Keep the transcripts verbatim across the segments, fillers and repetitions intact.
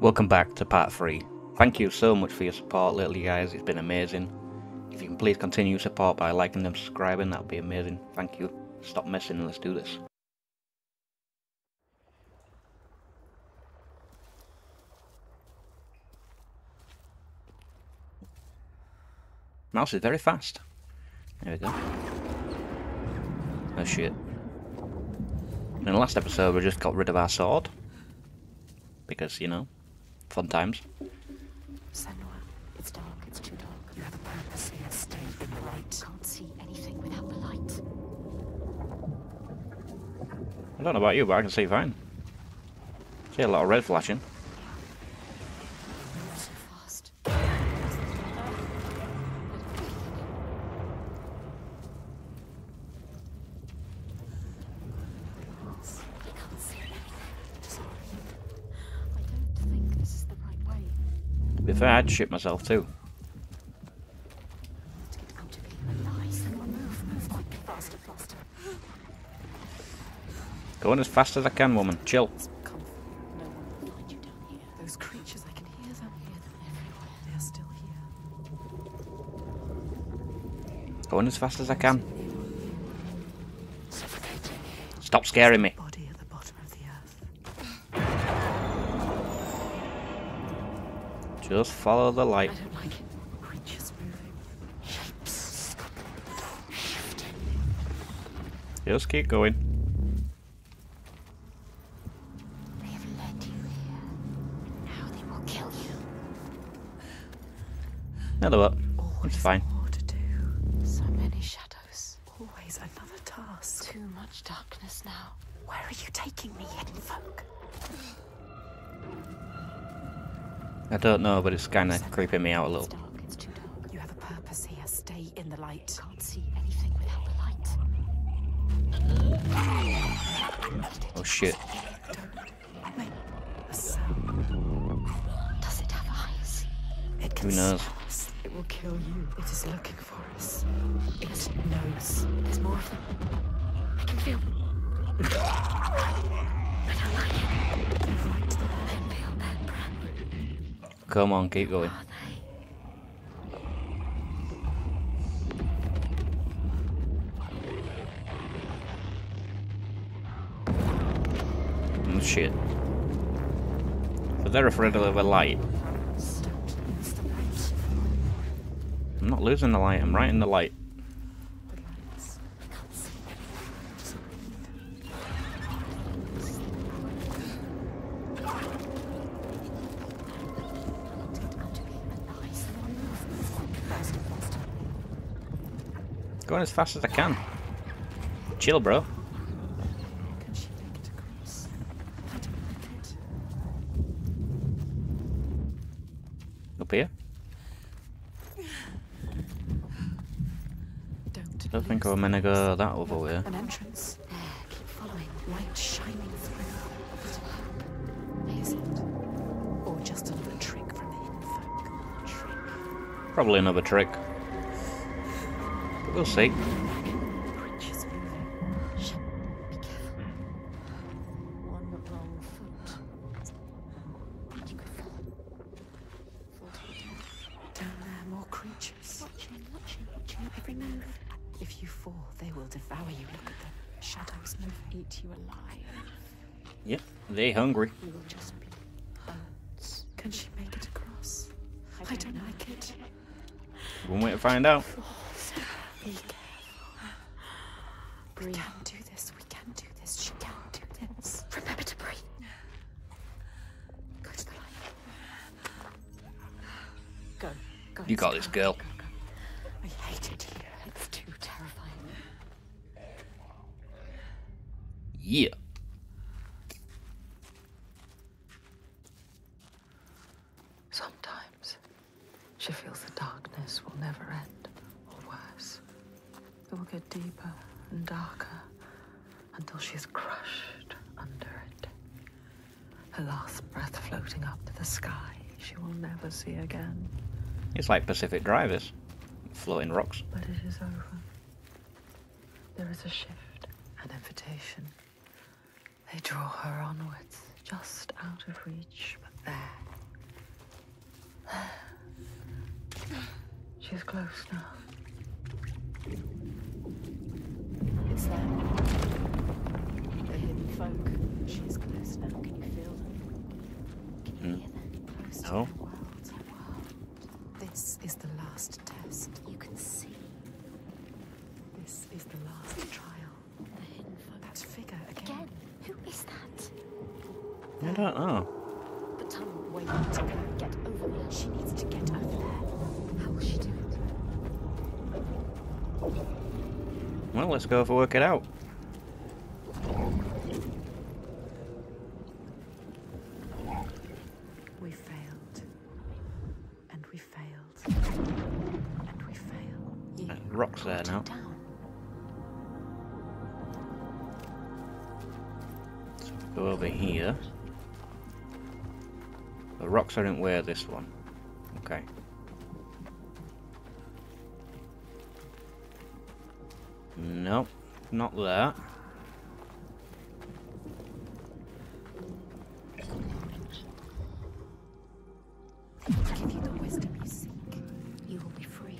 Welcome back to part three. Thank you so much for your support lately, guys. It's been amazing. If you can please continue support by liking and subscribing, that would be amazing. Thank you. Stop messing and let's do this. Mouse is very fast. There we go. Oh shit. In the last episode we just got rid of our sword. Because, you know, fun times. Senua, it's dark, it's too dark. You have purposely stayed in the light. Can't see anything without the light. I don't know about you, but I can see fine. See a lot of red flashing. So fast. If I had shit myself too. Going as fast as I can, woman. Chill. Those creatures, I can hear them, hear them everywhere. They're still here. Going as fast as I can. Stop scaring me. Just follow the light. I don't like it. Creatures moving. Shapes. Shifting. Just keep going. They have led you here. Now they will kill you. Another up. It's fine. More to do. So many shadows. Always another task. Too much darkness now. Where are you taking me, hidden folk? I don't know, but it's kind of creeping me out a little. It's dark, it's too dark. You have a purpose here. Stay in the light. Can't see anything without the light. Oh shit! Don't make a sound. Does it have eyes? It can. Who knows? It will kill you. It is looking for us. It knows. There's more of them. I can feel. I don't like it. I fight them. I feel that breath. Come on, keep going. Oh, shit. But they're afraid of the light. I'm not losing the light, I'm right in the light. Going as fast as I can. Chill, bro. Up here. Don't I think I'm gonna go that over way. An entrance. There, keep following. Light shining through. Is it? Or just another trick from the hidden folk? Trick. Probably another trick. We'll see. Down there, more creatures. Watching, watching, watching every move. If you fall, they will devour you. Look at them. Shadows move, eat you alive. Yep, they hungry. We will just be birds. Can she make it across? I don't like it. We'll wait to find out. Be careful. We can do this. We can do this. She can do this. Remember to breathe. Go to the light. Go. Go. You got this, girl. Go, go, go. I hate it here. It's too terrifying. Yeah. Sometimes she feels the darkness will never end. It will get deeper and darker until she's crushed under it. Her last breath floating up to the sky she will never see again. It's like Pacific Drive, floating rocks. But it is over. There is a shift, an invitation. They draw her onwards, just out of reach, but there, She's close now. It's them. The hidden folk. She's close now. Can you feel them? Can you mm. hear them? Close no. to the world. This is the last test. You can see. This is the last trial. The hidden folk. That figure again. Again? Who is that? I don't know. The tunnel way to go. Get over there. She needs to get over there. How will she do it? Well, let's go for work it out. We failed. And we failed. And we failed. You and rocks there now. Down. So we'll go over here. The rocks aren't where this one. Okay. Nope, not there. Give you the wisdom you seek. You will be free.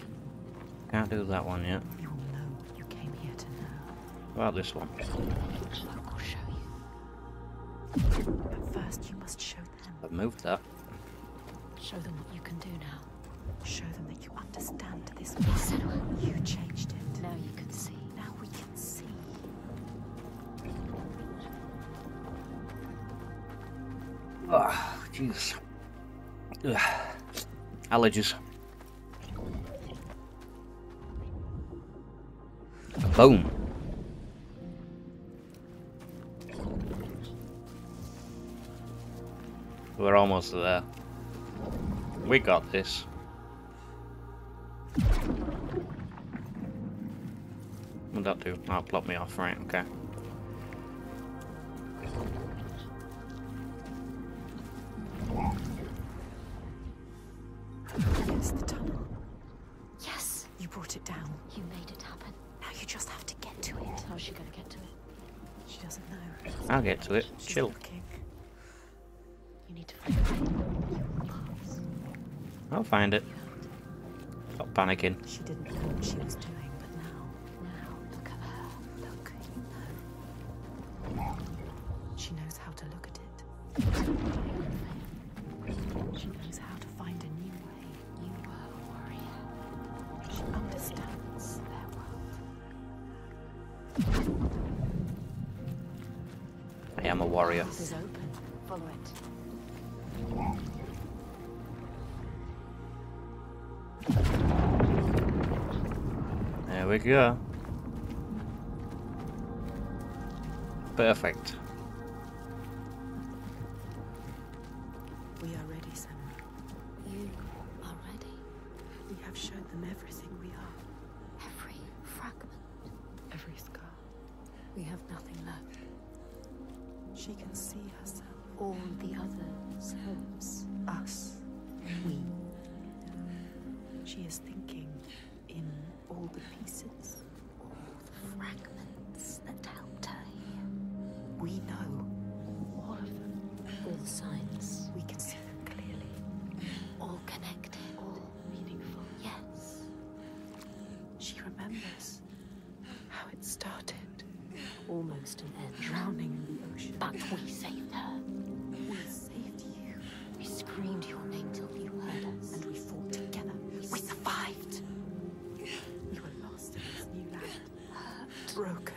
Can't do that one yet. You will know you came here to know. About this one. I'll show you. But first you must show them. I've moved that. Show them what you can do now. Show them that you understand this world. You changed it. Now you can see. Now we can see. Oh, Jesus. Allergies. Boom. We're almost there. We got this. What'd that do? Oh, block me off, right, okay. Here's the tunnel. Yes! You brought it down. You made it happen. Now you just have to get to it. How's she gonna get to it? She doesn't know. I'll get to it. She's chill. Looking. You need to find it. I'll find it. Stop panicking. She didn't know what she was doing, but now, now, look at her. Look, you know. She knows how to look at it. She knows how to find a new way. You were a warrior. She understands their world. I am a warrior. This is open. Follow it. There we go. Perfect. We are ready, Senua. You are ready. We have shown them everything we are. Every fragment. Every scar. We have nothing left. She can see herself. All the others, hopes, us, we. She is thinking in all the pieces, all the fragments that helped her here. We know all of them, all the signs. We can see them clearly. All connected, all meaningful. Yes. She remembers how it started, almost an edge, drowning in the ocean. But we saved her. We screamed your name till you heard us, and we fought together. We survived. We were lost in this new land, hurt, broken.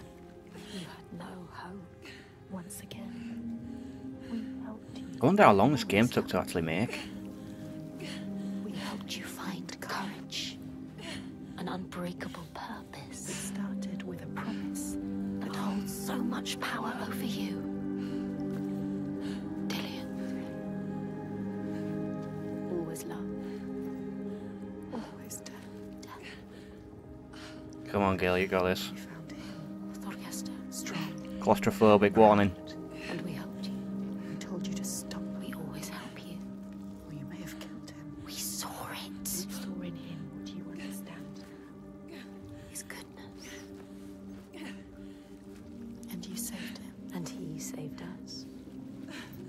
You had no hope. Once again, we helped you. I wonder how long this game took to actually make. We helped you find courage, an unbreakable purpose. It started with a promise that holds so much power over you. Come on, girl, you got this. Thorgestr, strong. Claustrophobic warning. And we helped you. We told you to stop. We always help you. Well, you may have killed him. We saw it. We saw in him what you understand. His goodness. And you saved him. And he saved us.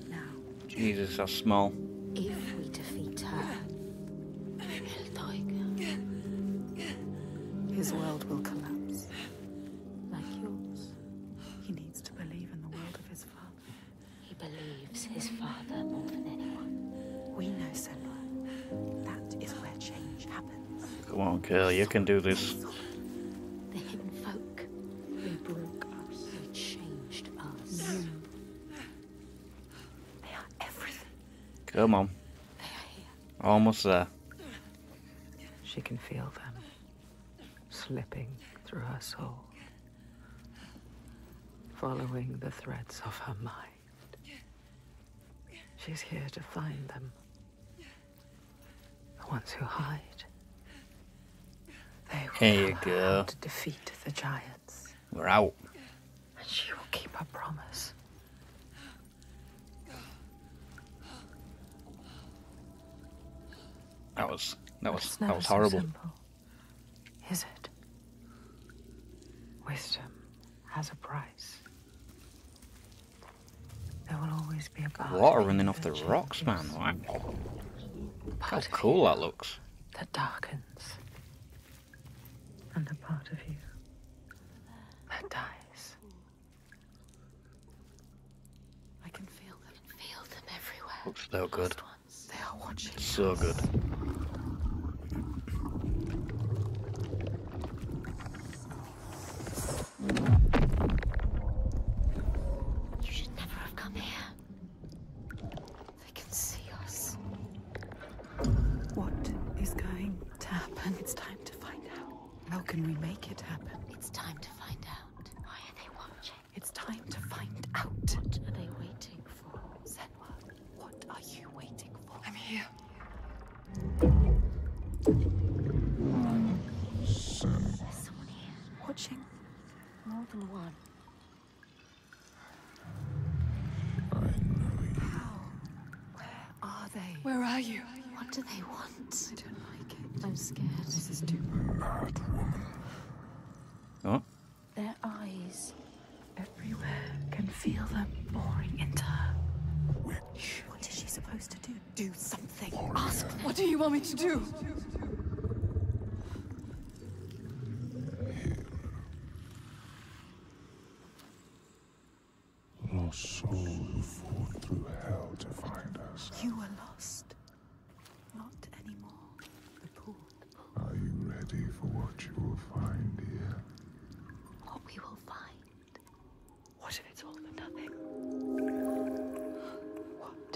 Now. Jesus, that's small. If we defeat her, his world will collapse. Like yours. He needs to believe in the world of his father. He believes his father more than anyone. We know, Senua. That is where change happens. Come on, girl, you can do this. The hidden folk who broke us, who changed us. No. They are everything. Come on. They are here. Almost there. She can feel them slipping through her soul, following the threads of her mind. She's here to find them, the ones who hide. They will help her out to defeat the giants. We're out. And she will keep her promise. That was... That was, that was horrible. So simple, is it? Wisdom has a price. There will always be a part. Water running off the rocks, man. Wow. How cool that looks. That darkens. And a part of you that dies. I can feel them. Feel them everywhere. Looks so good. They are watching. So good. To do. Lost soul who fought through hell to find us. You were lost. Not anymore. The pool. Are you ready for what you will find here? What we will find. What if it's all for nothing? What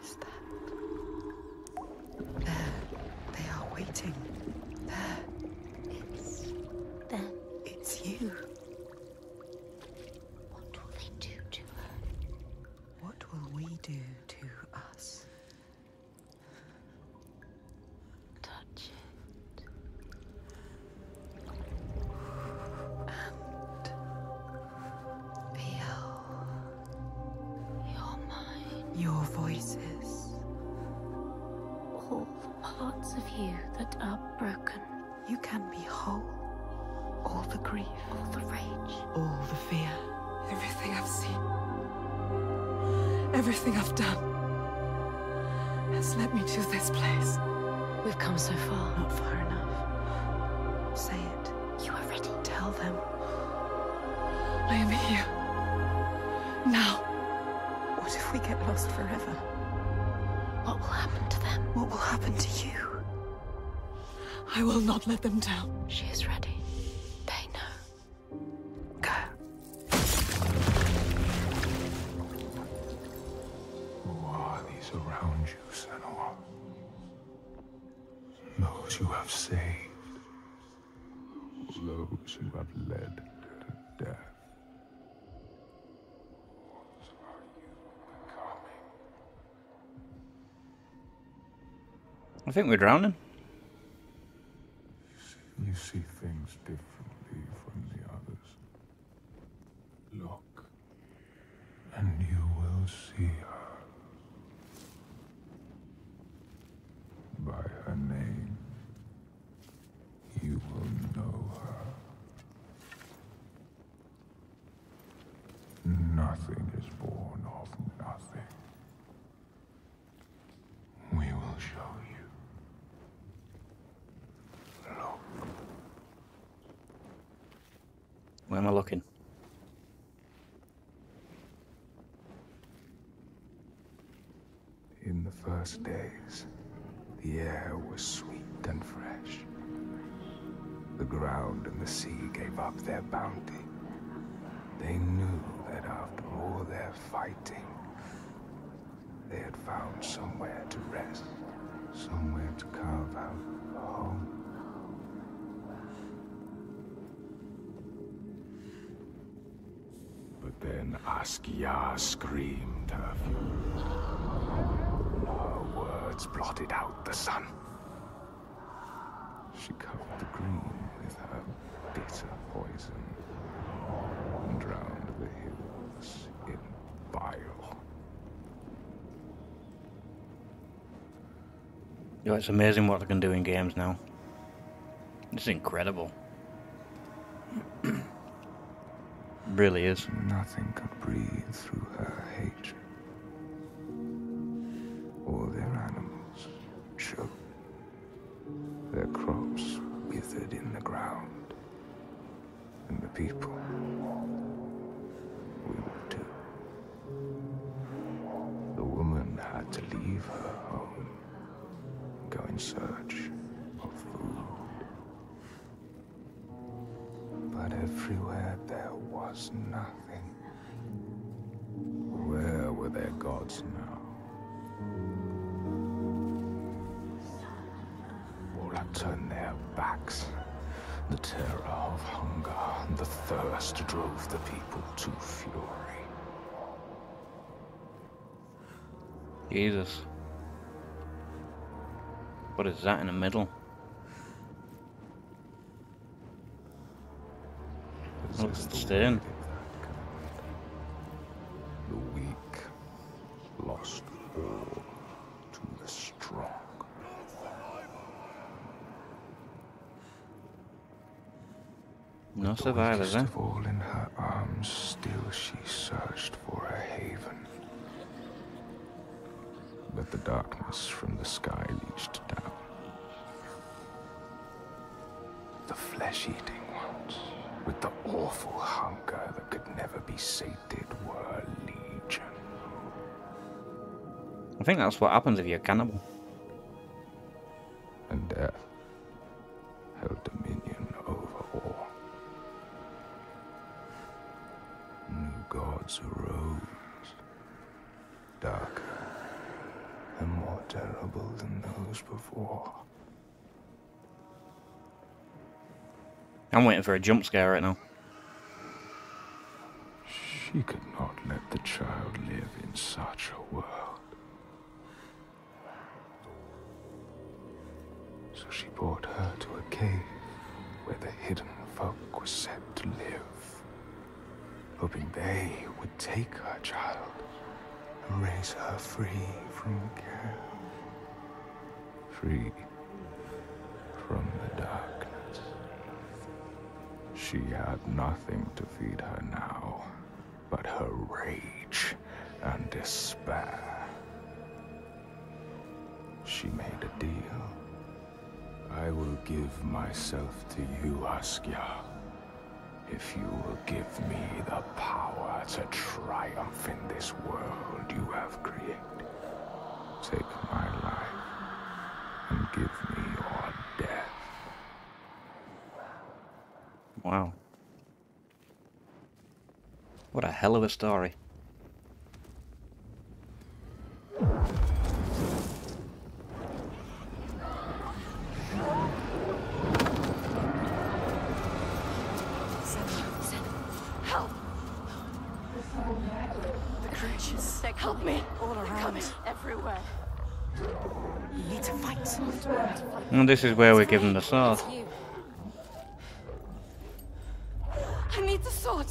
is that? Waiting. There. It's them. It's you. What will they do to her? What will we do to us? Touch it. And feel. Your mind. Your voices. All the parts of you that are broken. You can be whole. All the grief. All the rage. All the fear. Everything I've seen. Everything I've done has led me to this place. We've come so far. Not far enough. Say it. You are ready. Tell them. I am here. Now. What if we get lost forever? What will happen to them? What will happen to you? I will not let them down. She is ready. They know. Go. Who are these around you, Senua? Those you have saved. Those who have led to death. I think we're drowning. You see things differently from the others. Look, and you will see her. By her name, you will know her. Nothing is born of nothing. We will show you. Where am I looking? In the first days, the air was sweet and fresh. The ground and the sea gave up their bounty. They knew that after all their fighting, they had found somewhere to rest, somewhere to carve out a home. But then Askia screamed her fury. Her words blotted out the sun. She covered the green with her bitter poison and drowned the hills in bile. Yeah, it's amazing what they can do in games now. It's incredible. It really is. Nothing could breathe through her hatred. All their animals choked, their crops withered in the ground, and the people withered too. The woman had to leave her home, go in search of food. But everywhere there was nothing. Where were their gods now? Turned their backs. The terror of hunger and the thirst drove the people to fury. Jesus. What is that in the middle? What's the stone? The weak lost all to the strong. No survivors, eh? With the weakest of all in her arms, still she searched for a haven. But the darkness from the sky reached down. The flesh-eating ones, with the awful hunger that could never be sated, were legion. I think that's what happens if you're a cannibal. And death held dominion over all. Gods arose, darker and more terrible than those before. I'm waiting for a jump scare right now. She could not let the child live in such a world. So she brought her to a cave where the hidden folk were said to live. Hoping they would take her child and raise her free from care, free from the darkness. She had nothing to feed her now but her rage and despair. She made a deal. I will give myself to you, Askia, if you will give me the power to triumph in this world you have created. Take my life and give me your death. Wow. What a hell of a story. Help me! All around me, everywhere. You need to fight. And this is where we're given the sword. I need the sword.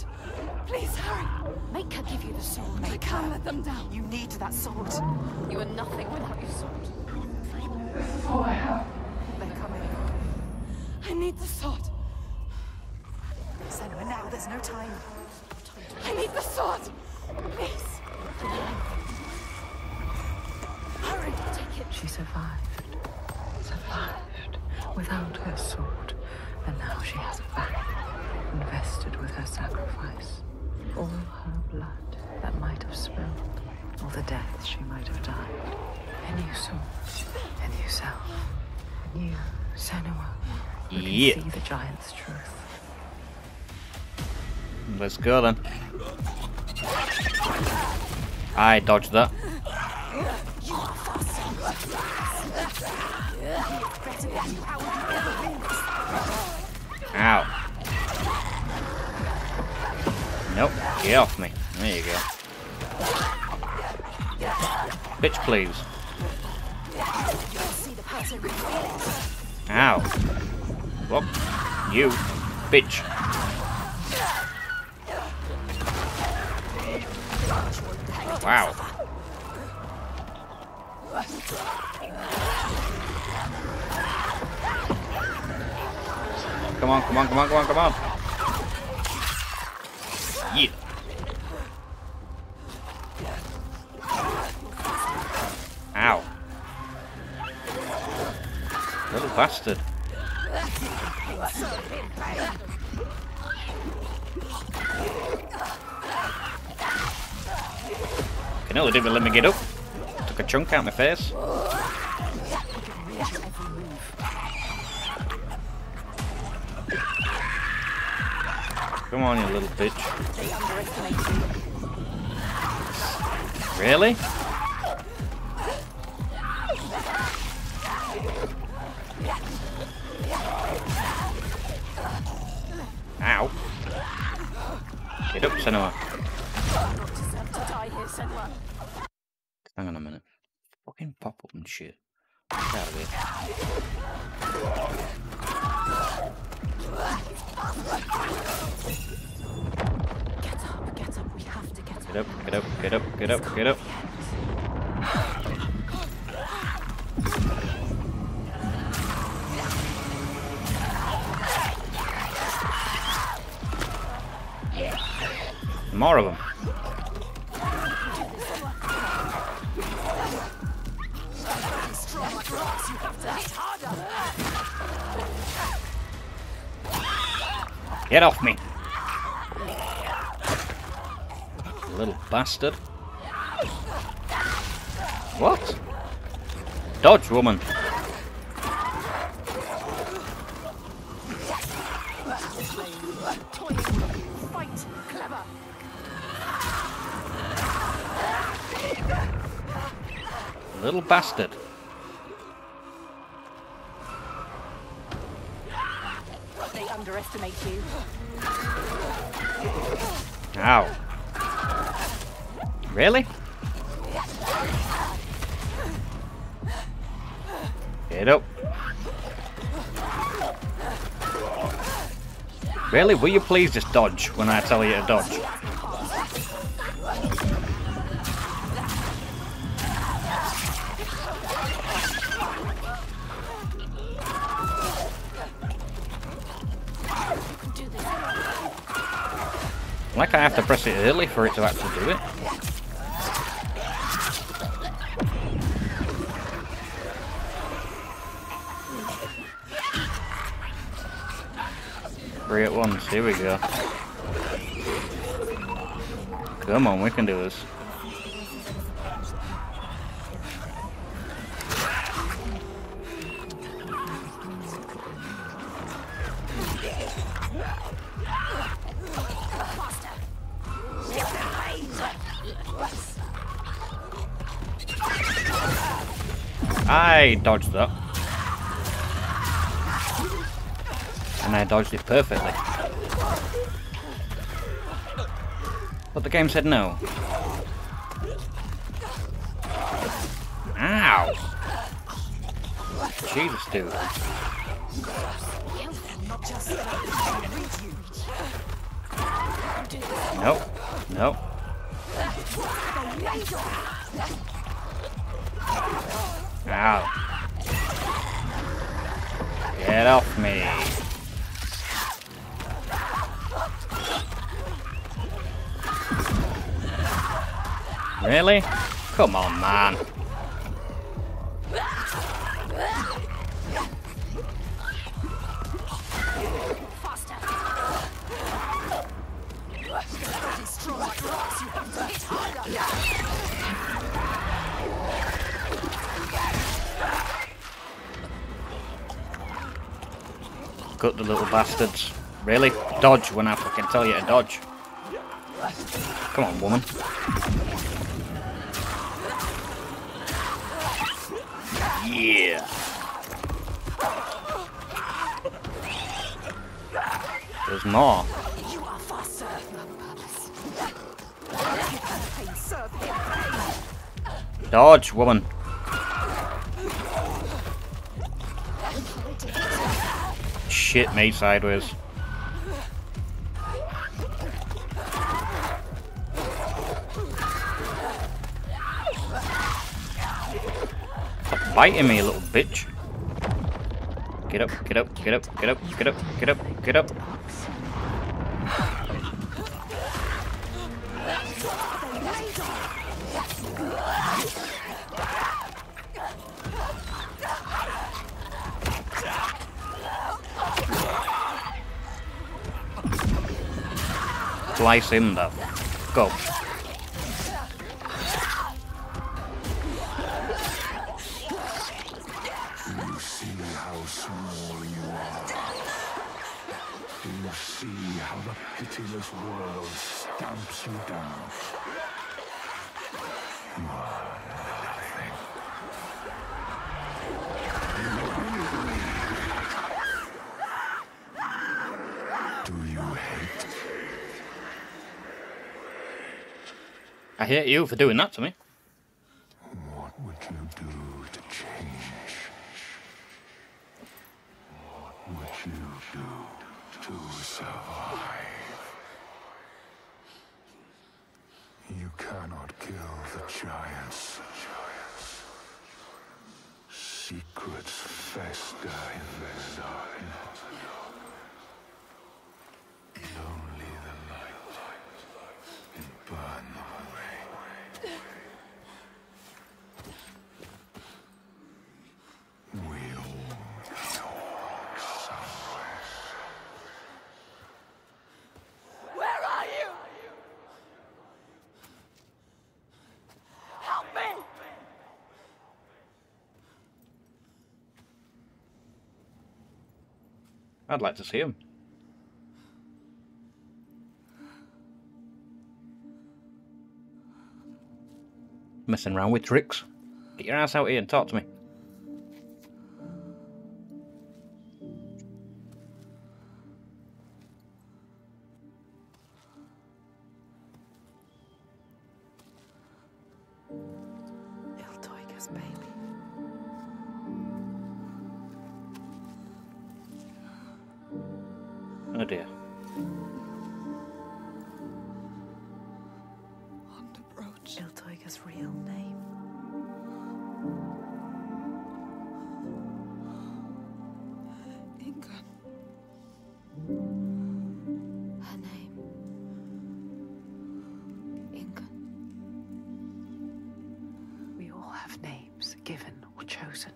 Please hurry. Make her give you the sword. Make I can't her. Let them down. You need that sword. You are nothing without your sword. Oh, I have. They're coming. I need the sword. Senua, now there's no time. I need the sword. Please. Hurry! Take it. She survived. Survived. Without her sword. And now she has it back. invested with her sacrifice. All her blood that might have spilled, all the deaths she might have died. A new soul, a new self, a new Senua. We yeah. can see the giant's truth. Let's go then. I dodged that. Ow. Nope, get off me. There you go. Bitch, please. Ow. Well, you, bitch. Wow. Come on, come on, come on, come on, come on. Yeah. Ow. Little bastard. You know, they didn't let me get up. Took a chunk out my face. Come on, you little bitch. Really? Ow. Get up, Senua. Hang on a minute. Fucking pop up and shit. Get out of here. Get up, get up, get up, get up, get up. More of them. Get off me. Little bastard. What? Dodge, woman. Little bastard. They underestimate you. Ow. Really? Get up. Really? Will you please just dodge when I tell you to dodge? Like I have to press it early for it to actually do it. Three at once, here we go. Come on, we can do this. I dodged that. And I dodged it perfectly. But the game said no. Ow! Jesus, dude. Nope. Nope. Ow. Get off me. Really? Come on, man. Faster. Look at the little bastards. Really? Dodge when I fucking tell you to dodge. Come on, woman. Yeah. There's more. Dodge, woman. Shit me sideways. Stop biting me, little bitch. Get up, get up, get up, get up, get up, get up, get up. Slice him though. Go. This world stamps you down. You are nothing. Do you hate? I hate you for doing that to me. What would you do to change? What would you do to survive? You cannot kill the giants. Secrets fester in their side. Lonely the night and burn away. We all go somewhere. Where are you? I'd like to see him. Messing around with tricks. Get your ass out here and talk to me. Oh dear. Iltoiga's real name. Ingun. Her name. Ingun. We all have names given or chosen.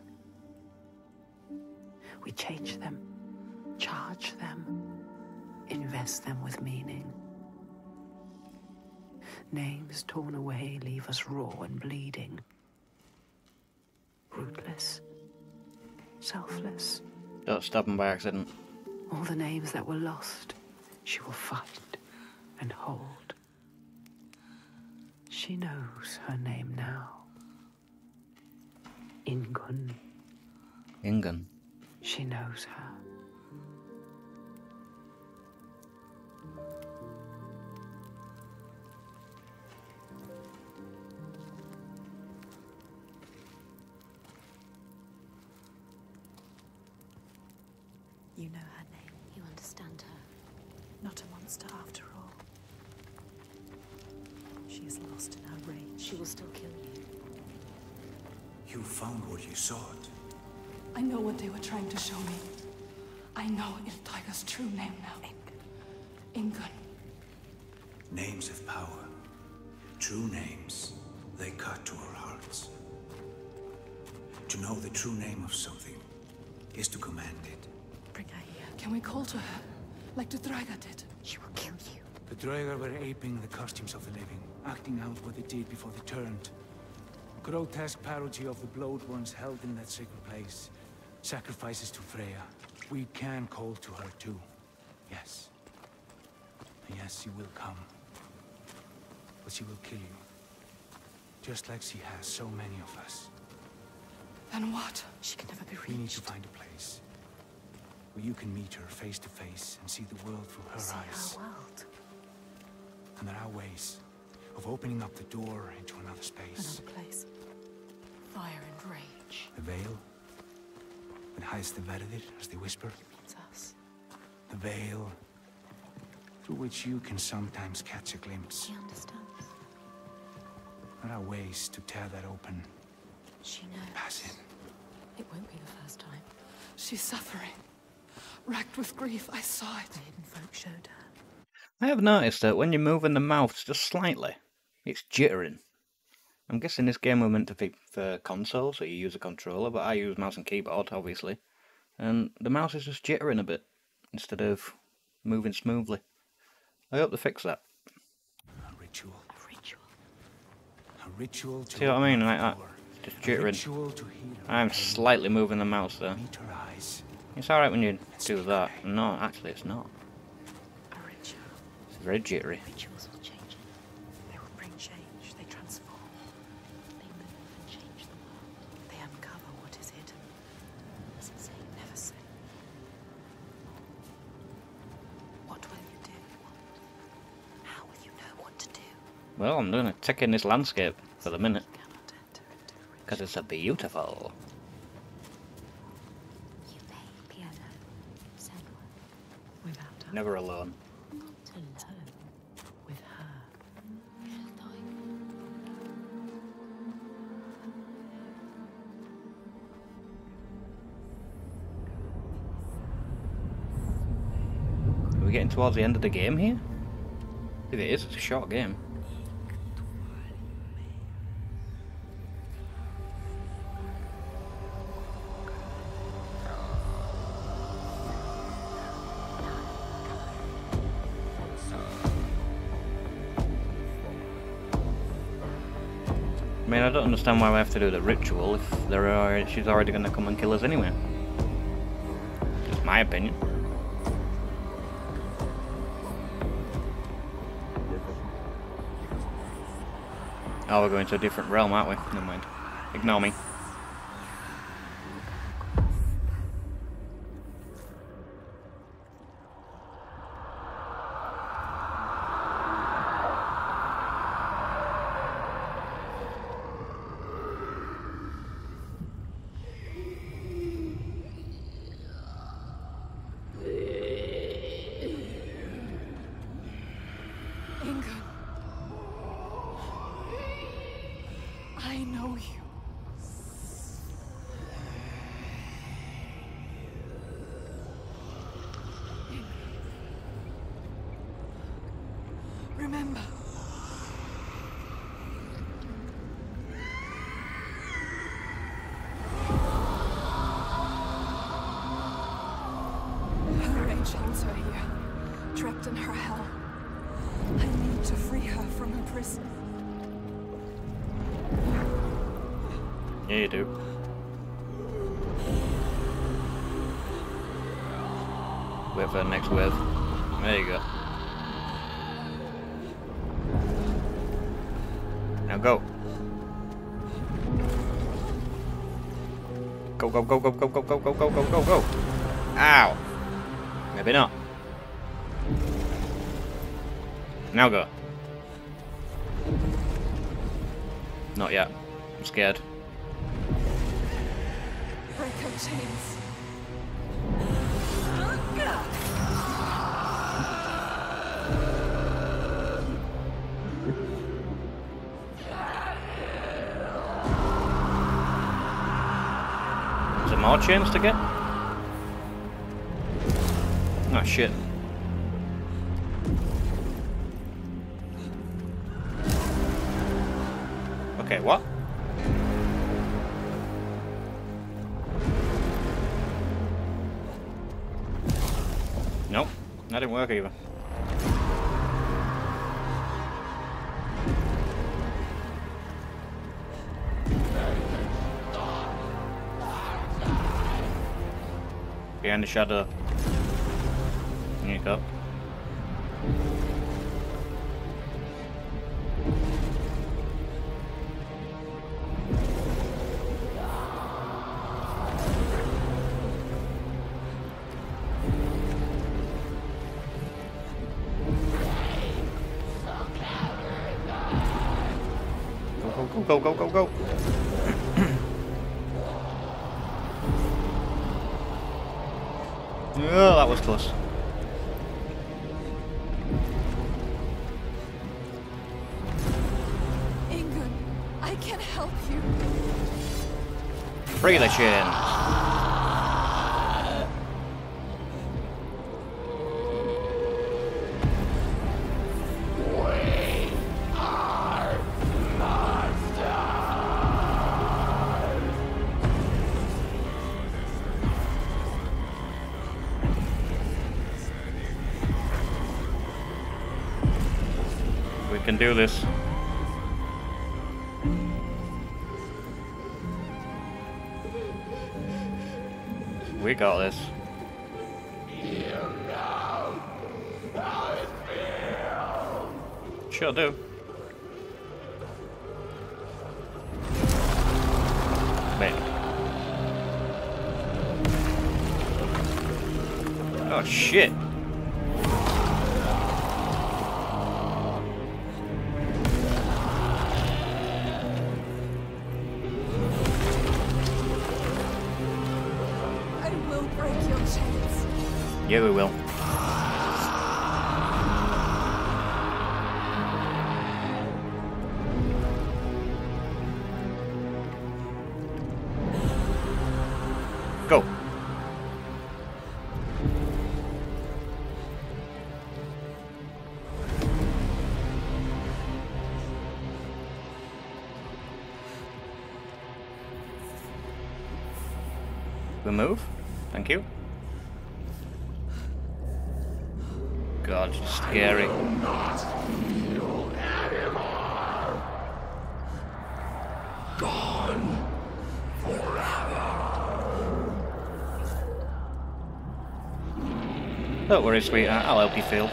We change them, charge them. Invest them with meaning. Names torn away leave us raw and bleeding. Rootless. Selfless. Don't stop them by accident. All the names that were lost, she will find and hold. She knows her name now. Ingun. Ingun. She knows her. You know her name. You understand her. Not a monster after all. She is lost in her rage. She will still kill you. You found what you sought. I know what they were trying to show me. I know Iltoiga's true name now. Ingun. Ingun. Names have power. True names. They cut to our hearts. To know the true name of something is to command it. Can we call to her, like the Dothraegar did? She will kill you. The Dothraegar were aping the costumes of the living, acting out what they did before they turned. A grotesque parody of the blood ones held in that sacred place. Sacrifices to Freya. We can call to her too. Yes. Yes, she will come. But she will kill you. Just like she has so many of us. Then what? She can never be reached. We need to find a place where you can meet her face to face and see the world through her see eyes. Her world. And there are ways of opening up the door into another space. Another place. Fire and rage. The veil. It hides the verðir, as they whisper. It means us. The veil through which you can sometimes catch a glimpse. She understands. There are ways to tear that open. She knows. Pass in. It won't be the first time. She's suffering. Racked with grief, I saw it. The hidden folk showed her. I have noticed that when you're moving the mouths just slightly, it's jittering. I'm guessing this game was meant to be for console, so you use a controller, but I use mouse and keyboard, obviously. And the mouse is just jittering a bit, instead of moving smoothly. I hope they fix that. A ritual. A ritual. A ritual to see what I mean? Like that. It's just jittering. I'm slightly moving the mouse there. It's alright when you do that. No, actually it's not. It's very jittery. Well, I'm gonna take in this landscape for the minute, because it's a beautiful. Never alone. Are we getting towards the end of the game here? If it is, it's a short game. I mean, I don't understand why we have to do the ritual if there are she's already going to come and kill us anyway. That's my opinion. Oh, we're going to a different realm, aren't we? Never mind. Ignore me. Trapped in her hell. I need to free her from her prison. Yeah, you do. Wait for the next wave. There you go. Now go. Go, go, go, go, go, go, go, go, go, go, go, go. Ow. Maybe not. Now go. Not yet. I'm scared. Break her chains. Is there more chains to get? Oh shit. Okay, what? Nope, that didn't work either. Behind the shutter. There you go. Go, go, go, go. Oh, that was close. Ingun, I can help you. Bring the chin. Can do this. We got this. You know how it feels. Sure do. Maybe. Oh shit. Yeah, we will. Go. We move. Thank you. God, scary. I will not feel anymore. Gone forever. Don't worry, sweetheart. I'll help you feel.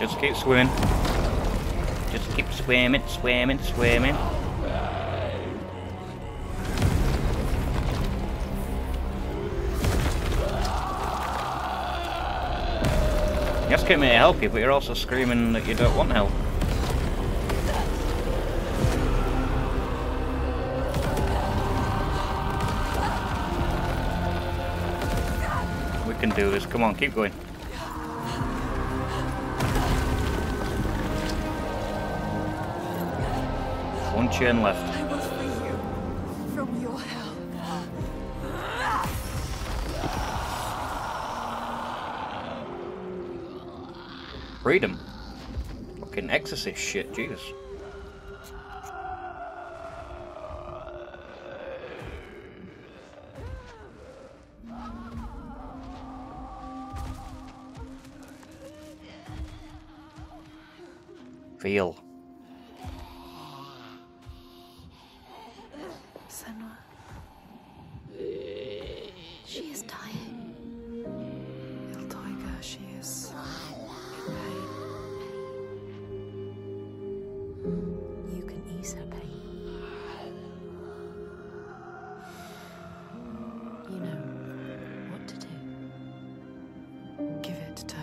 Just keep swimming. Just keep swimming, swimming, swimming. You're asking me to help you, but you're also screaming that you don't want help. We can do this. Come on, keep going. One chin left. I will free you from your hell. Freedom. Fucking exorcist shit, Jesus. Feel. Senua. She is dying. Dothraegar, she is in pain. You can ease her pain. You know what to do. Give it to her.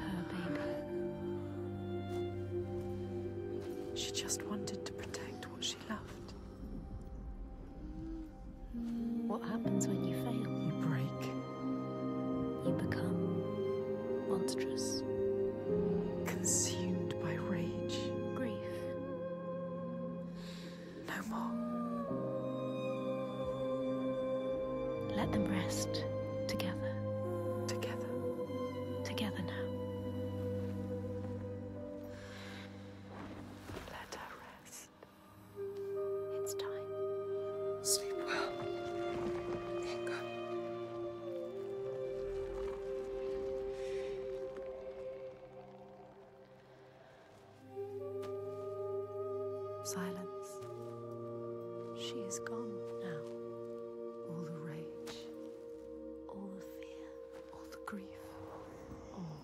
Her baby. She just wanted to protect what she loved. What happens when you fail? You break. You become monstrous. Consumed by rage. Grief. No more. Let them rest together. Together. Together now. Let her rest. It's time. Sleep well. silence. She is gone now. All the rage, all the fear, all the grief, all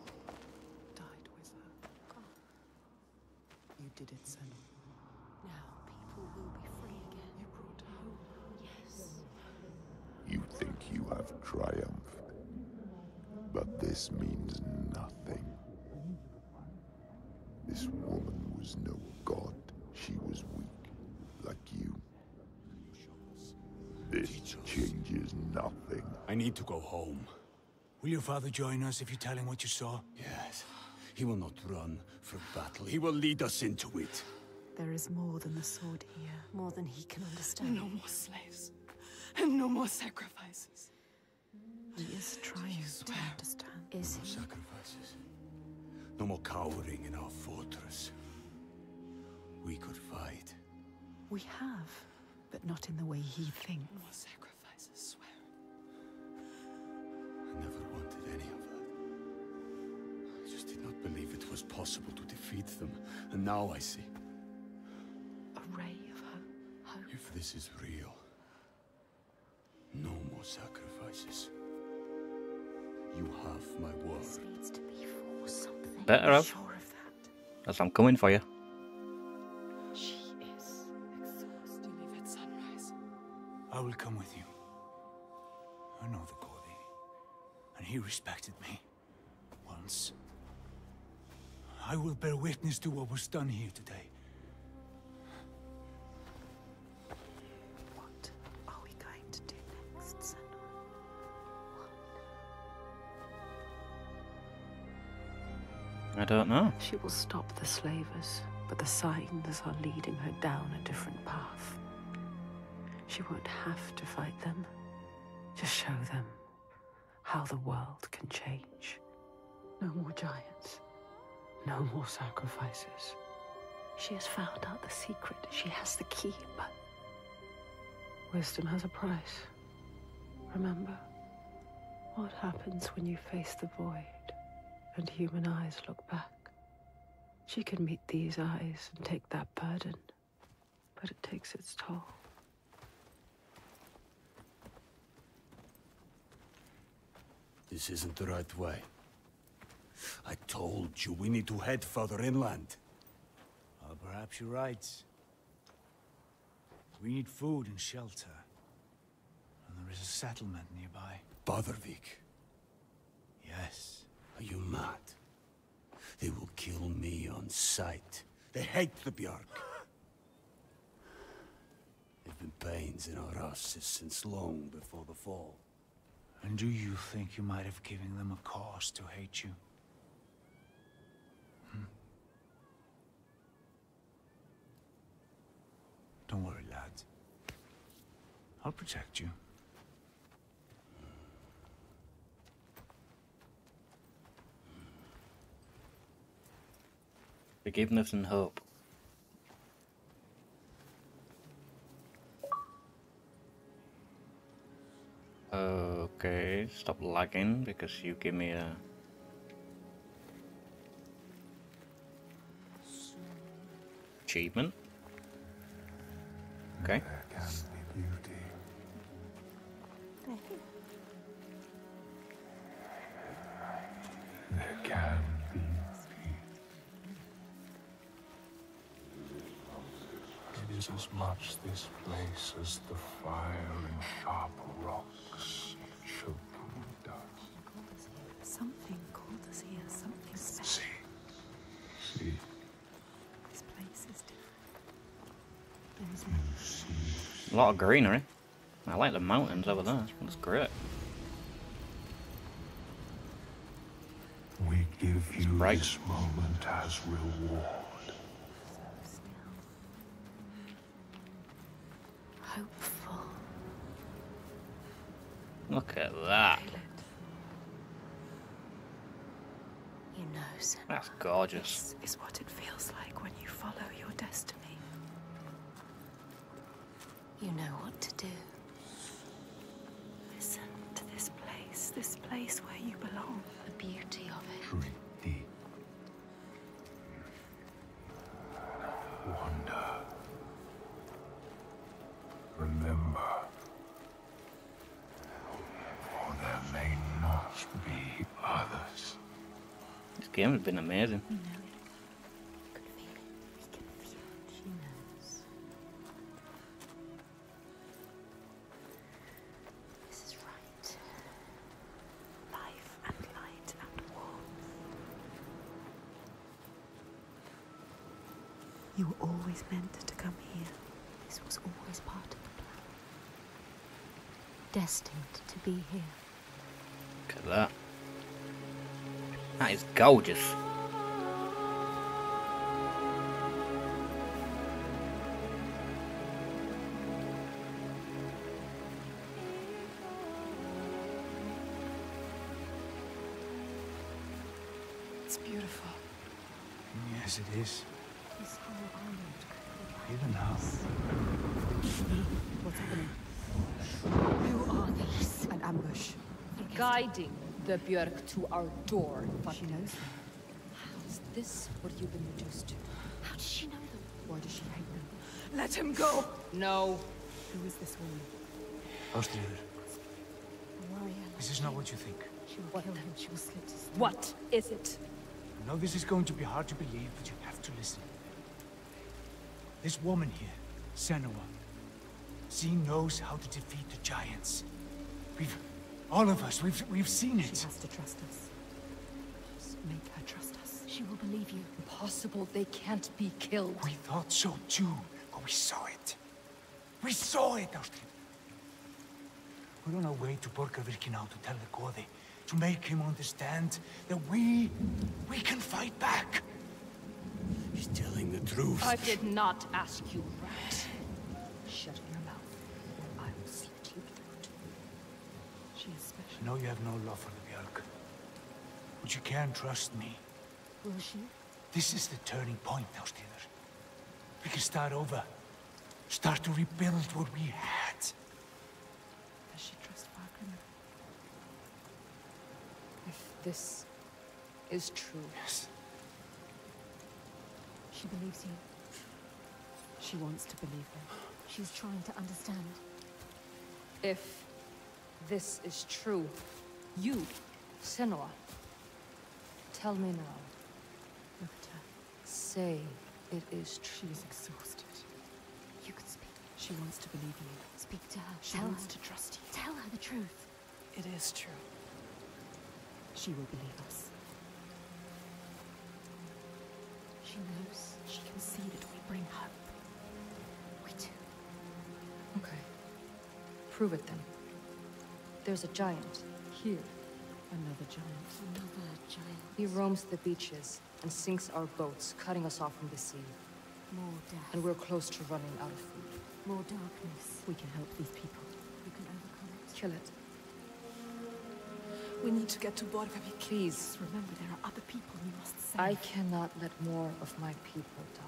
died with her. God. You did it, Senua. Now people will be free again. You brought hope. Yes. You think you have triumphed, but this means nothing. This woman was no god. She was weak, like you. This changes nothing. I need to go home. Will your father join us if you tell him what you saw? Yes. He will not run for battle. He will lead us into it. There is more than the sword here. More than he can understand. No more slaves. And no more sacrifices. He is trying to understand. Is he? No sacrifices. No more cowering in our fortress. We could fight. We have, but not in the way he thinks. No more sacrifices, swear. I never wanted any of that. I just did not believe it was possible to defeat them, and now I see. A ray of hope. hope. If this is real, no more sacrifices. You have my word. This needs to be for something. Better up. Sure of that. As I'm coming for you. She is exhausted. Leave at sunrise. I will come with you. I know the Gordi, and he respected me once. I will bear witness to what was done here today. I don't know. She will stop the slavers, but the signs are leading her down a different path. She won't have to fight them. Just show them how the world can change. No more giants. No more sacrifices. She has found out the secret. She has the key, but... wisdom has a price. Remember, what happens when you face the void? And human eyes look back. She can meet these eyes and take that burden, but it takes its toll. This isn't the right way. I told you we need to head further inland. Well, perhaps you're right. We need food and shelter. And there is a settlement nearby. Bardavik. Yes. Are you mad? They will kill me on sight. They hate the Björk. There've been pains in our asses since long before the fall. And do you think you might have given them a cause to hate you? Hmm? Don't worry, lad. I'll protect you. Forgiveness and hope. Okay, stop lagging because you give me a... achievement. Okay. There can be beauty. There can be. It is as much this place as the fire and sharp rocks choking dust. Something called us here, something special. See. See. This place is different. There's a lot of greenery. I like the mountains over there. That's great. We give you this moment as reward. Hopeful. Look at that. You know, Senua, that's gorgeous. This is what it feels like when you follow your destiny. You know what to do. Listen to this place, this place where you belong. The beauty of it. Drink deep. Wonder. gosh. This game has been amazing. You know it. Could feel it. We can feel it. She knows. This is right. Life and light and warmth. You were always meant to come here. This was always part of the plan. Destined to be here. Look at that. That is gorgeous. It's beautiful. Yes, it is. Even half. What's happening? Who are these? An ambush. Guiding the Björk to our door. But she knows them. How is this what you've been reduced to? How does she know them? Why does she hate them? Let him go! No. Who is this woman? Ástríðr. This is not what you think. She will kill him. She will slit his throat. What is it? I know this is going to be hard to believe, but you have to listen. This woman here, Senua, she knows how to defeat the giants. We've... all of us, we've, we've seen it. She has to trust us. Make her trust us. She will believe you. Impossible, they can't be killed. We thought so too, but we saw it. We saw it, Ástríðr. We're on our way to Borker Virkinow to tell the Kode, to make him understand that we... we can fight back. He's telling the truth. I did not ask you, right? Shut your mouth, or I will slit your throat. She is special. I know you have no love for the Björk, but you can trust me. Will she? This is the turning point now, Ástríðr. We can start over. Start to rebuild what we had. Does she trust Wagner? If this is true... Yes. She believes you. She wants to believe them. She's trying to understand. If this is true, you, Senua, tell me now. Look at her. Say it is true. She is exhausted. You can speak. She wants to believe you. Speak to her. She wants to trust you. Tell her the truth. It is true. She will believe us. She knows. She can see that we bring hope. We do. Okay. Prove it then. There's a giant here. Another giant. Another giant. He roams the beaches and sinks our boats, cutting us off from the sea. More death. And we're close to running out of food. More darkness. We can help these people. We can overcome it. Kill it. We need to get to Borgavi. Please. Remember, there are other people we must save. I cannot let more of my people die.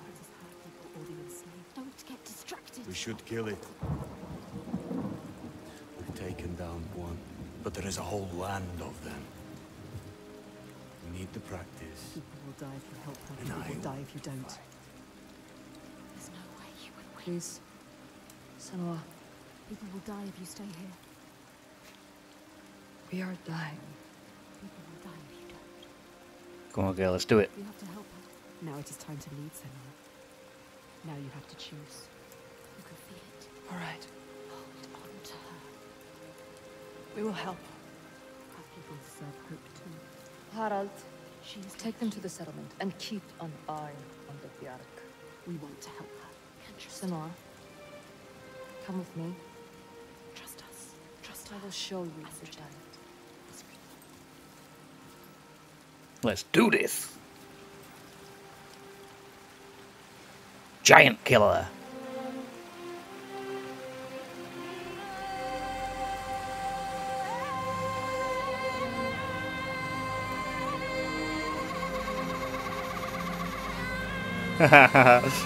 Don't get distracted. We should kill it. We've taken down one, but there is a whole land of them. We need to practice. People will die if you help them. People will die if you don't. There's no way you will win. Please, Senua. People will die if you stay here. We are dying. People will die if you don't. Come on, girl, let's do it. We have to help her. Now it is time to lead, Senua. Now you have to choose. You can feel it. All right. Hold on to her. We will help. Our people deserve hope too. Harald, she is take them to the settlement and keep an eye on the Björk. We want to help her. Senua, come with me. Trust us. Trust her. I will show you the giant. Let's do this. Giant killer.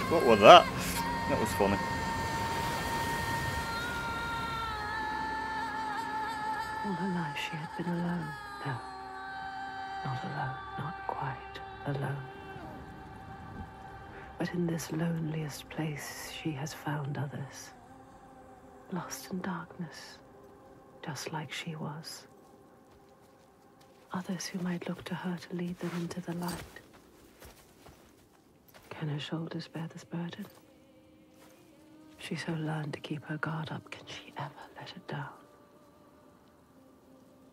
What was that? That was funny. All her life she had been alone. No, not alone, not quite alone. But in this loneliest place, she has found others. Lost in darkness, just like she was. others who might look to her to lead them into the light. Can her shoulders bear this burden? She so learned to keep her guard up, can she ever let it down?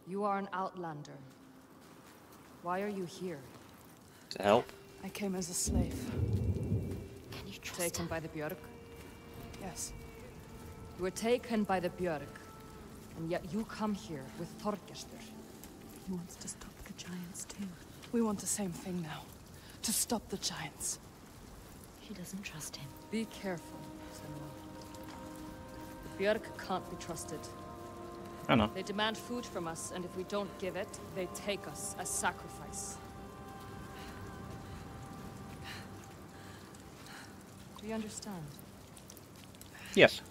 You are an outlander. Why are you here? To help. I came as a slave. Can you trust Taken her? by the Björk? Yes. You were taken by the Björk, and yet you come here with Þorgestr. He wants to stop the giants too. We want the same thing now. To stop the giants. She doesn't trust him. Be careful, Senua. The Björk can't be trusted. I know. They demand food from us, and if we don't give it, they take us as sacrifice. Do you understand? Yes.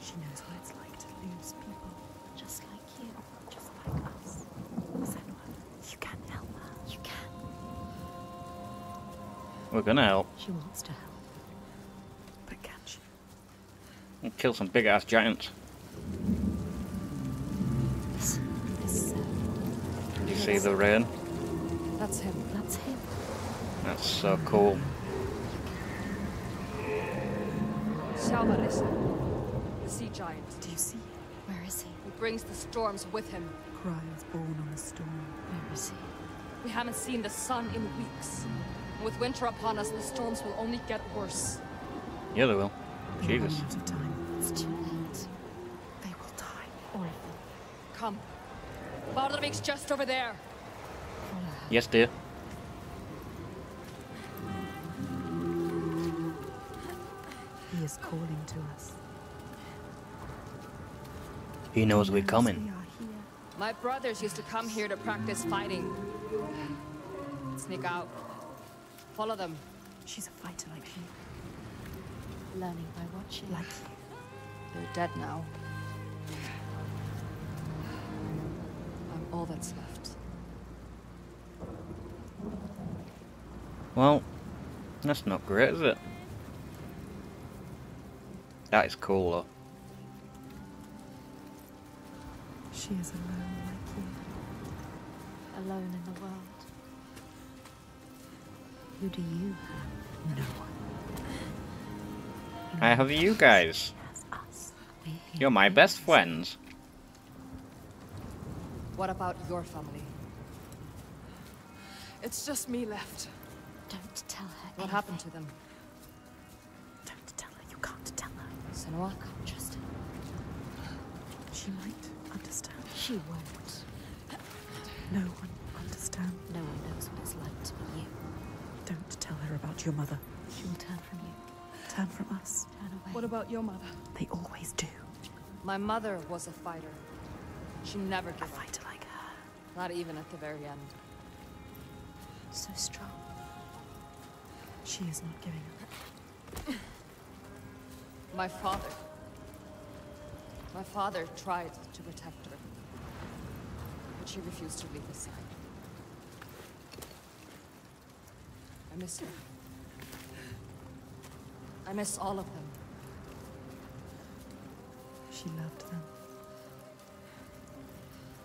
She knows what it's like to lose people. Just like you. Just like us. Senua, you can help her. You can. We're gonna help. She wants to help. But can she? And kill some big ass giants. This, this, uh, Did you see the rain? That's him. That's him. That's so cool. The sea giant. Do you see him? Where is he? He brings the storms with him. Cry is born on the storm. Where is he? We haven't seen the sun in weeks. With winter upon us, the storms will only get worse. Yeah, they will. Jesus. It's too late. They will die. Or come. Bardavik's just over there. Yes, dear. He is calling to us. He knows we're coming. My brothers used to come here to practice fighting. Sneak out. Follow them. She's a fighter like you. Learning by watching. Like you. You're dead now. I'm all that's left. Well, that's not great, is it? That is cool though. She is alone like you. Alone in the world. Who do you have? No one. I have you guys. You're my best friends. What about your family? It's just me left. Don't tell her anything. What happened to them? Don't tell her. You can't tell her. Senua, I can't trust her. She might understand. She won't. No one will understand. No one knows what it's like to be you. Don't tell her about your mother. She will turn from you. Turn from us. Turn away. What about your mother? They always do. My mother was a fighter. She never gave up. A fighter like her. Not even at the very end. So strong. She is not giving up. My father. My father tried to protect her, but she refused to leave his side. I miss her. I miss all of them. She loved them.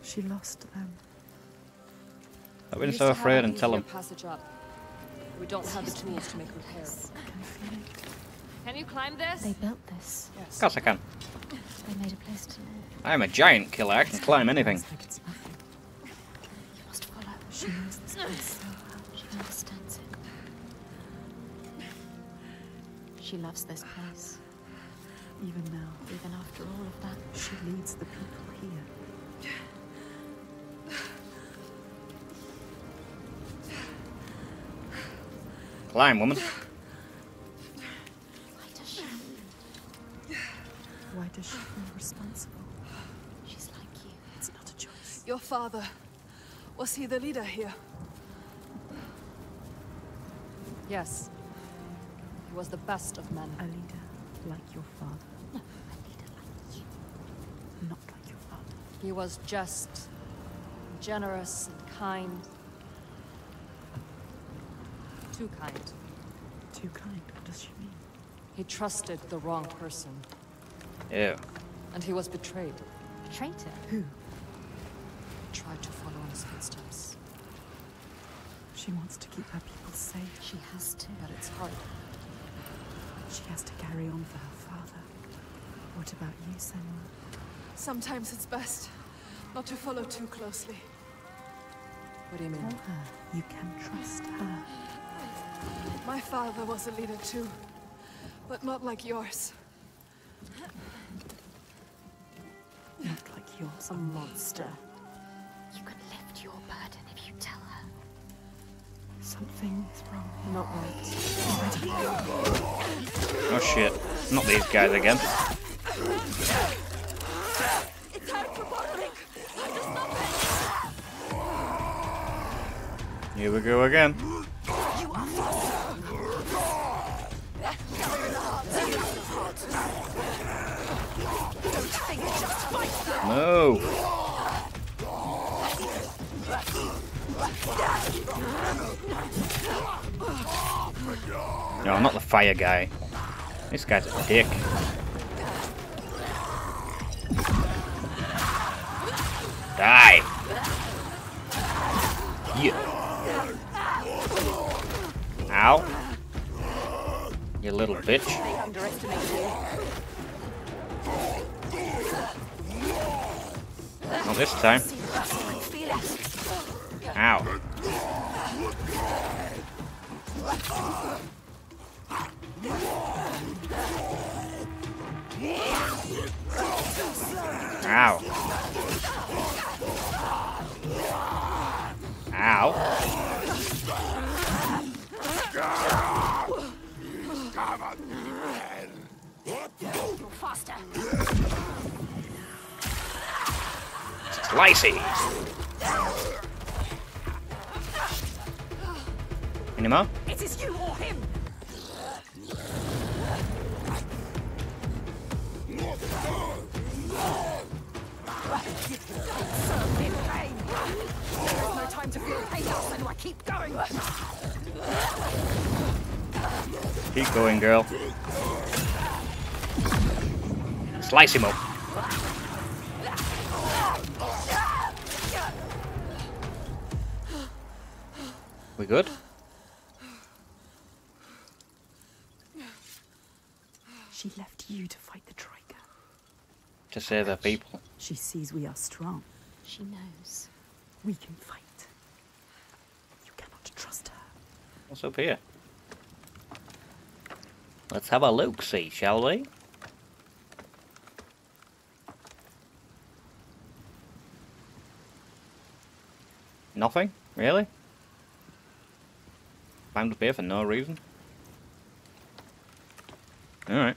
She lost them. I've been so afraid and tell them. We don't have the tools to make repairs. Can I feel it? Can you climb this? They built this. Yes. Of course I can. They made a place to live. I am a giant killer. I can climb anything. You must follow. She knows this place so well. She understands it. She loves this place. Even now. Even after all of that. She leads the people here. Climb, woman. Why does she? Why does she feel responsible? She's like you. It's not a choice. Your father, was he the leader here? Yes. He was the best of men. A leader like your father. No, a leader like you. Not like your father. He was just, generous and kind. Too kind. Too kind? What does she mean? He trusted the wrong person. Ew. And he was betrayed. Betrayed him? Who? tried to follow in his footsteps. She wants to keep her people safe. She has to. But it's hard. She has to carry on for her father. What about you, Senua? Sometimes it's best not to follow too closely. What do you mean? Tell her you can trust her. My father was a leader too, but not like yours. Not like yours, a monster. You can lift your burden if you tell her. Something's wrong. Not right. Oh shit! Not these guys again. It's time for Bardavik. I just love it. Here we go again. No. No, not the fire guy. This guy's a dick. Die. Yeah. Ow. You little bitch. Not this time. Ow. Ow. Ow. Faster. Slicey! Any more? It is you or him! There's no time to feel pain, so I keep going! Keep going, girl. Slice him up. We good? She left you to fight the Dothraegar. To save her people. She sees we are strong. She knows. We can fight. You cannot trust her. What's up here? Let's have a look-see, shall we? Nothing? Really? Climbed up here for no reason. Alright.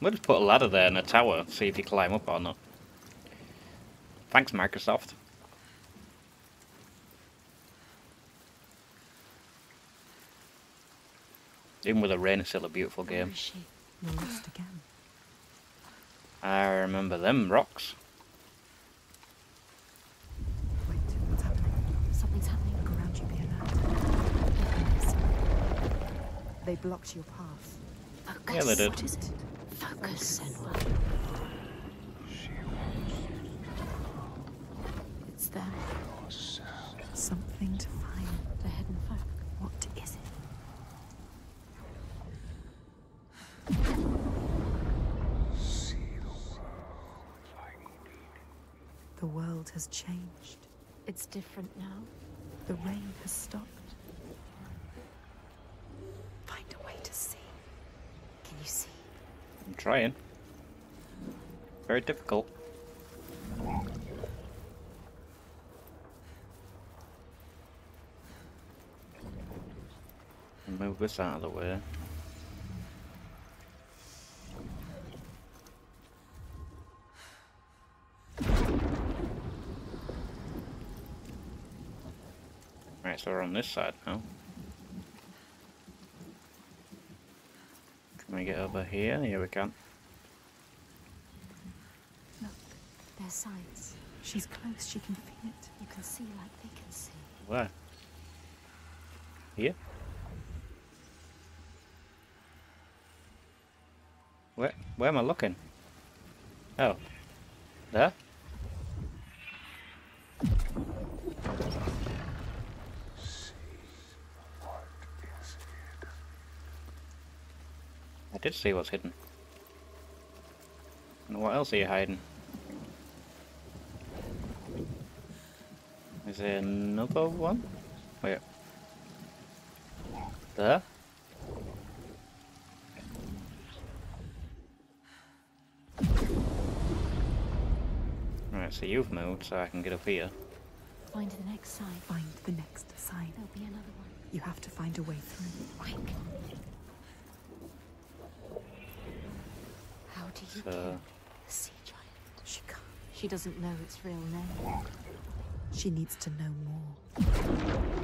We'll just put a ladder there and a tower, see if you climb up or not. Thanks, Microsoft. Even with the rain, it's still a beautiful game. I remember them rocks. They blocked your path. Focus. Yeah, they did. What is it? Focus. Focus. It's there. Something to find. The hidden folk. What is it? See the world like we did. The world has changed. It's different now. The rain has stopped. Trying. Very difficult. Move this out of the way. Right, so we're on this side now. Can we get over here? Here we can. Look, there's signs. She's close, she can feel it. You can see like they can see. Where? Here? Where, where am I looking? Oh. There? did say was hidden. And what else are you hiding? Is there another one? Wait. There? Right, so you've moved, so I can get up here. Find the next sign. Find the next sign. There'll be another one. You have to find a way through. Quick. How do you so. Kill the sea giant? She can't. She doesn't know its real name. She needs to know more.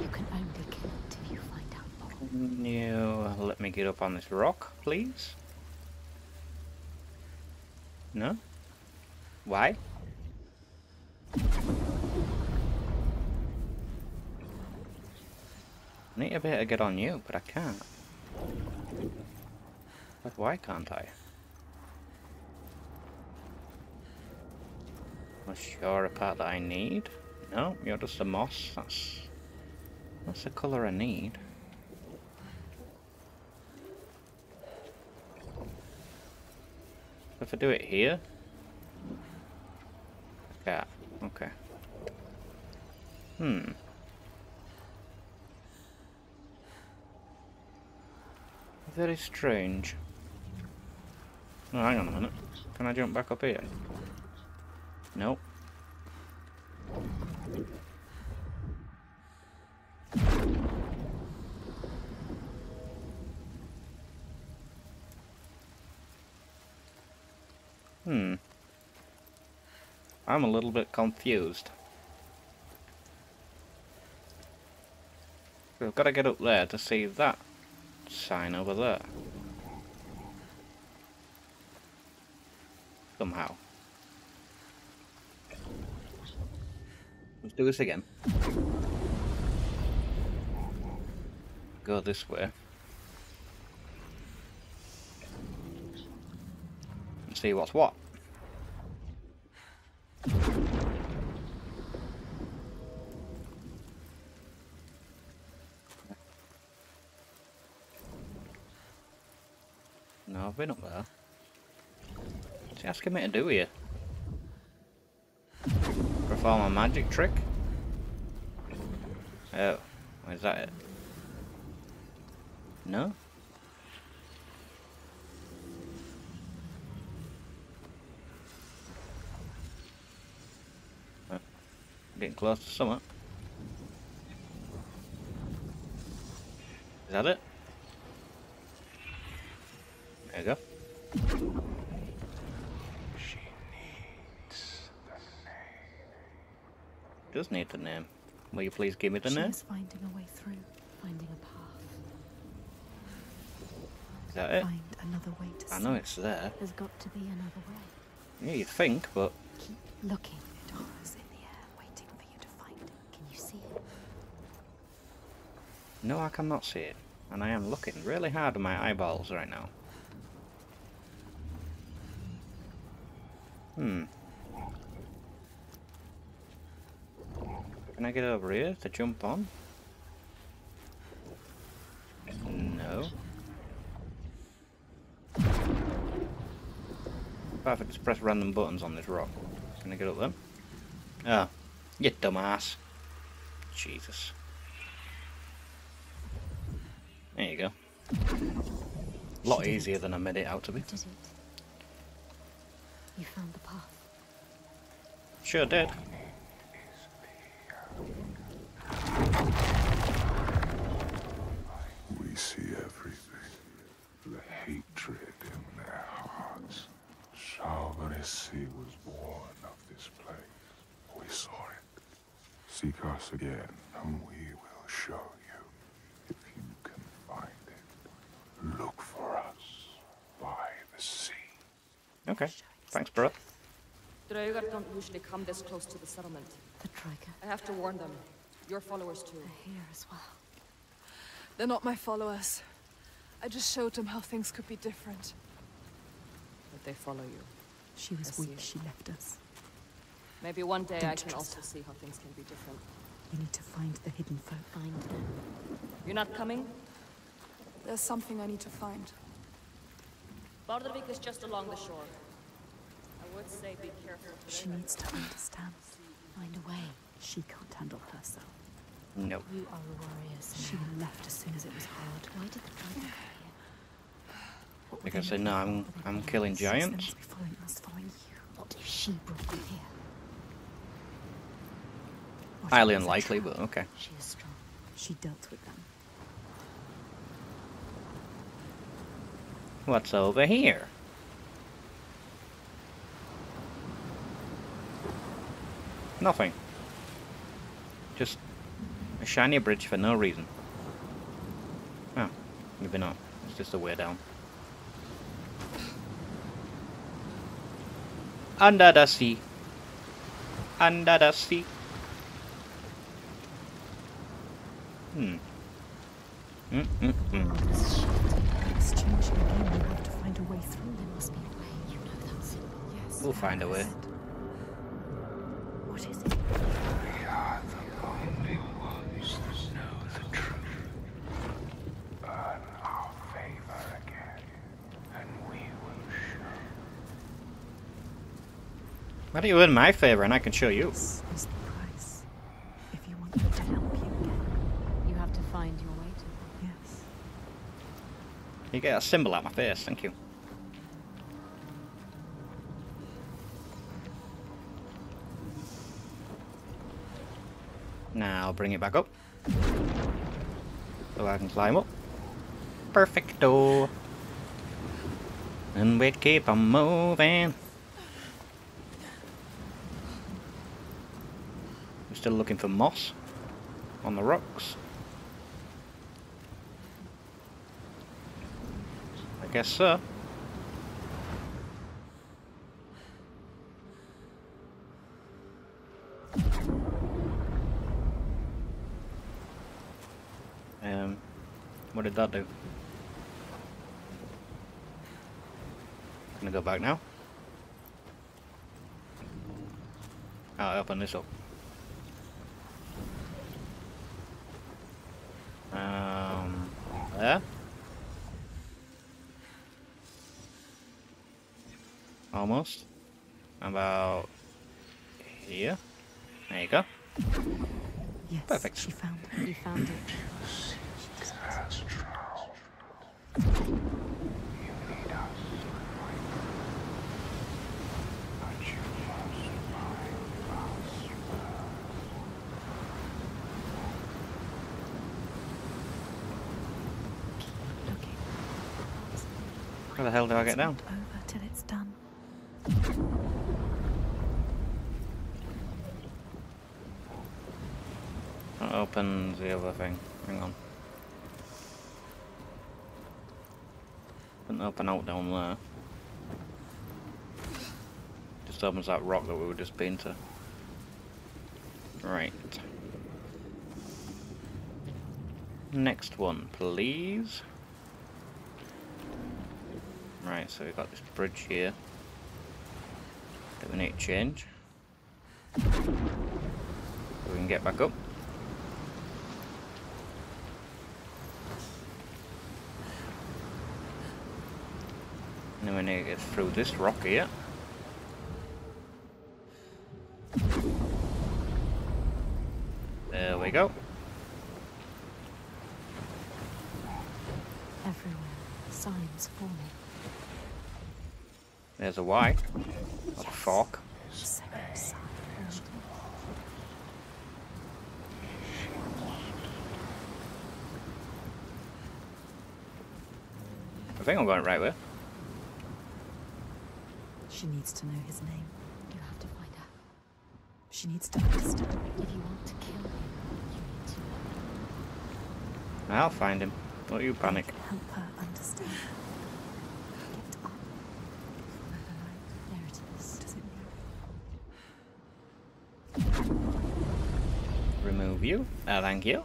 You can only kill it if you find out more. Can you let me get up on this rock, please? No? Why? I need a bit to get on you, but I can't. But why can't I? Was you're a part that I need? No, you're just a moss. That's that's the colour I need. If I do it here, yeah, okay. Hmm. Very strange. Oh, hang on a minute. Can I jump back up here? Nope. Hmm. I'm a little bit confused. We've got to get up there to see that sign over there. Somehow. Let's do this again. Go this way. And see what's what. No, I've been up there. What's he asking me to do here? Perform a magic trick? Oh, is that it? No? Oh, getting close to something. Is that it? There you go. She needs the name. Does need the name. Will you please give me the she name? She's finding a way through, finding a path. Is that it? Find another way to I know it's there. There's got to be another way. Yeah, you think, but keep looking. It hovers in the air, waiting for you to find it. Can you see it? No, I cannot see it, and I am looking really hard at my eyeballs right now. Hmm. Can I get over here to jump on? No. If I just press random buttons on this rock, can I get up there? Ah, oh, you dumbass. Jesus. There you go. A lot easier than I made it out to be. You found the path. Sure did. We see everything. The hatred in their hearts. Salvarisi was born of this place. We saw it. Seek us again, and we will show you. If you can find it, look for us by the sea. Okay. Thanks, bro. Dothraegar don't usually come this close to the settlement. The Dothraegar. I have to warn them. Your followers too. They're here as well. They're not my followers. I just showed them how things could be different. But they follow you. She was weak. She left us. Maybe one day I can also see how things can be different. You need to find the hidden folk. Find them. You're not coming? There's something I need to find. Bardavik is just along the shore. I would say be careful. She needs to understand. Find a way. She can't handle herself. No. You are a warrior. She left as soon as it was hard. Why did the dragon carry her? Because I know I'm I'm killing giants. What if she brought them here? Highly unlikely, but okay. She is strong. She dealt with them. What's over here? Nothing. Just a shiny bridge for no reason. Oh, maybe not. It's just a way down. Under the sea. Under the sea. Hmm. Mm mm mm. We'll find a way. What is it? We are the only ones that know the truth. Earn our favor again, and we will show. Why don't you earn my favor, and I can show you? You get a symbol out of my face, thank you. Now bring it back up. So I can climb up. Perfecto. And we keep on moving. We're still looking for moss on the rocks. Guess so. Um, what did that do? I'm gonna go back now. I'll open this up. Um, there. Almost. About here. There you go. Yes, perfect. She found it. You found it. How the hell do I get down? Over till it's done. That opens the other thing. Hang on. Didn't open out down there. Just opens that rock that we were just been to. Right. Next one, please. Right, so we've got this bridge here. We need to change. So we can get back up. And then we need to get through this rock here. There we go. Everywhere, signs forming. There's a Y. Yes. A fork. I think I'm going right there. She needs to know his name. You have to find out. She needs to understand. If you want to kill him, you need to. I'll find him. Don't you panic. You can help her understand. Remove you. Uh, thank you.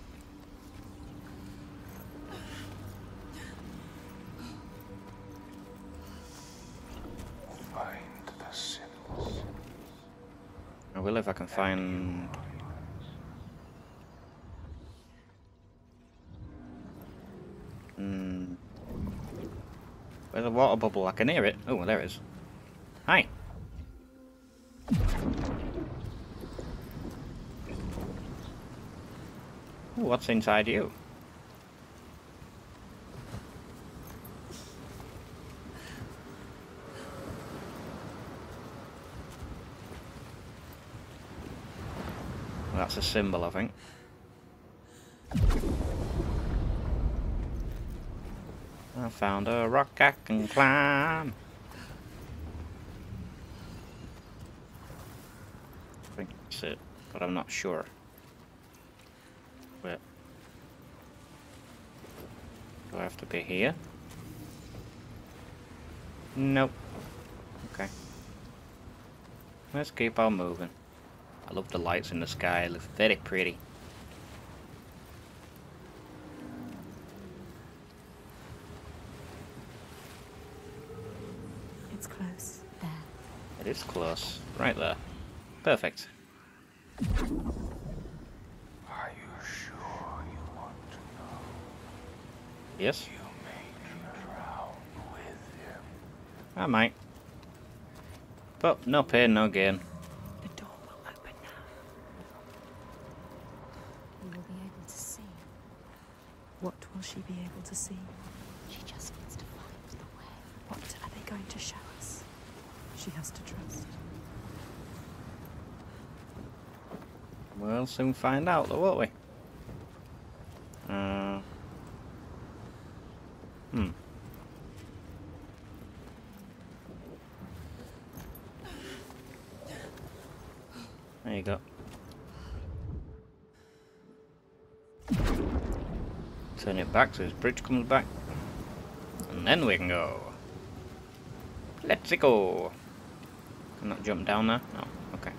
Find the symbols. I will if I can find. Hmm. Where's the water bubble? I can hear it. Oh, there it is. Hi. Ooh, what's inside you? Well, that's a symbol, I think. I found a rock I can climb. I think that's it, but I'm not sure. Wait. Do I have to be here? Nope. Okay. Let's keep on moving. I love the lights in the sky, they look very pretty. It's close, right there. Perfect. Are you sure you want to know? Yes. You may drown with him. I might. But no pain, no gain. The door will open now. You will be able to see. What will she be able to see? She just needs to find the way. What are they going to show us? She has to trust. We'll soon find out, though, won't we? Uh, hmm. There you go. Turn it back so this bridge comes back. And then we can go. Let's go. Can I jump down there? No. Okay.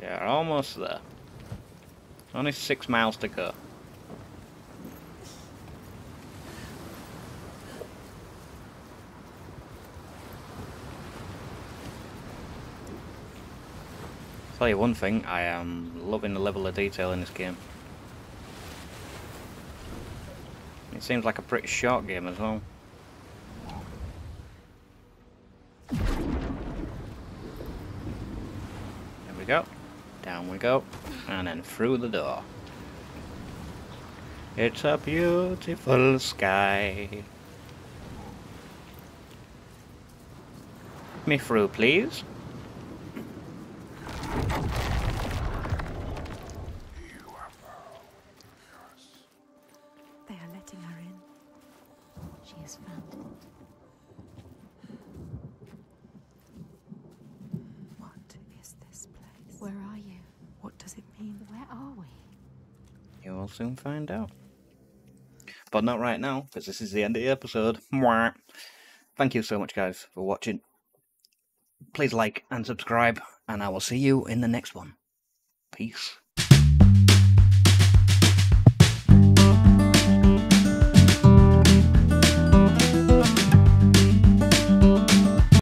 Yeah, almost there. Only six miles to go. Tell you one thing, I am loving the level of detail in this game. It seems like a pretty short game as well. There we go, down we go, and then through the door. It's a beautiful sky. Me through, please. Soon find out, but not right now because this is the end of the episode. Mwah. Thank you so much, guys, for watching. Please like and subscribe, and I will see you in the next one. Peace.